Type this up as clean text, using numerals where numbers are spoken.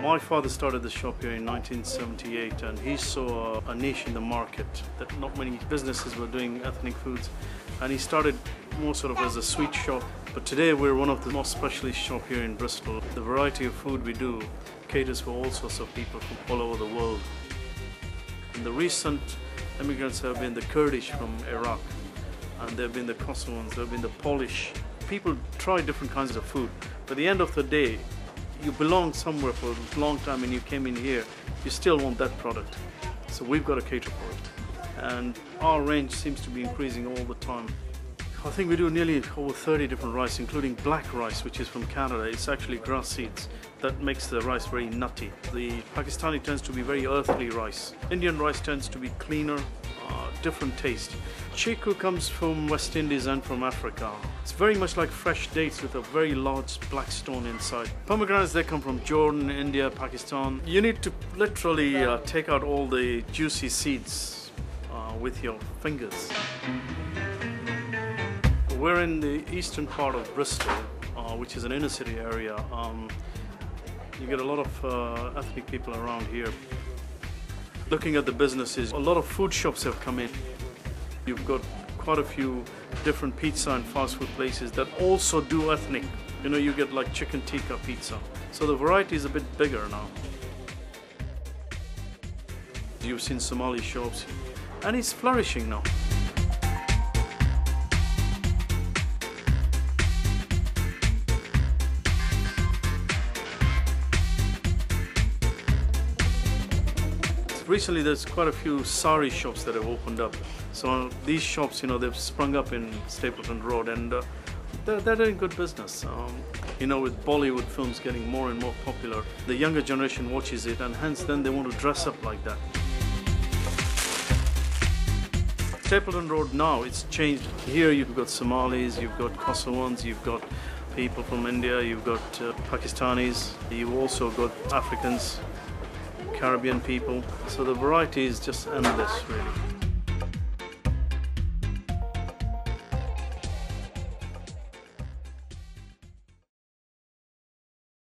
My father started the shop here in 1978, and he saw a niche in the market that not many businesses were doing ethnic foods, and he started more sort of as a sweet shop. But today we're one of the most specialist shops here in Bristol. The variety of food we do caters for all sorts of people from all over the world. And the recent immigrants have been the Kurdish from Iraq, and there have been the Kosovans, there have been the Polish. People try different kinds of food, but at the end of the day, you belong somewhere for a long time and you came in here, you still want that product. So we've got to cater for it. And our range seems to be increasing all the time. I think we do nearly over 30 different rice, including black rice, which is from Canada. It's actually grass seeds that makes the rice very nutty. The Pakistani tends to be very earthly rice. Indian rice tends to be cleaner, different taste. Chiku comes from West Indies and from Africa. It's very much like fresh dates with a very large black stone inside. Pomegranates, they come from Jordan, India, Pakistan. You need to literally take out all the juicy seeds with your fingers. We're in the eastern part of Bristol, which is an inner city area. You get a lot of ethnic people around here. Looking at the businesses, a lot of food shops have come in. You've got quite a few different pizza and fast food places that also do ethnic. You know, you get like chicken tikka pizza. So the variety is a bit bigger now. You've seen Somali shops, and it's flourishing now. Recently, there's quite a few sari shops that have opened up. So these shops, you know, they've sprung up in Stapleton Road, and they're doing good business. You know, with Bollywood films getting more and more popular, the younger generation watches it, and hence then they want to dress up like that. Stapleton Road now, it's changed. Here you've got Somalis, you've got Kosovans, you've got people from India, you've got Pakistanis, you've also got Africans, Caribbean people, so the variety is just endless, really.